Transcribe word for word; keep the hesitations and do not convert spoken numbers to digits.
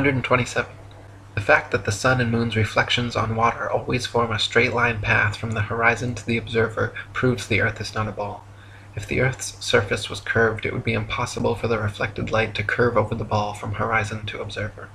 one hundred twenty-seven. The fact that the sun and moon's reflections on water always form a straight line path from the horizon to the observer proves the earth is not a ball. If the earth's surface was curved, it would be impossible for the reflected light to curve over the ball from horizon to observer.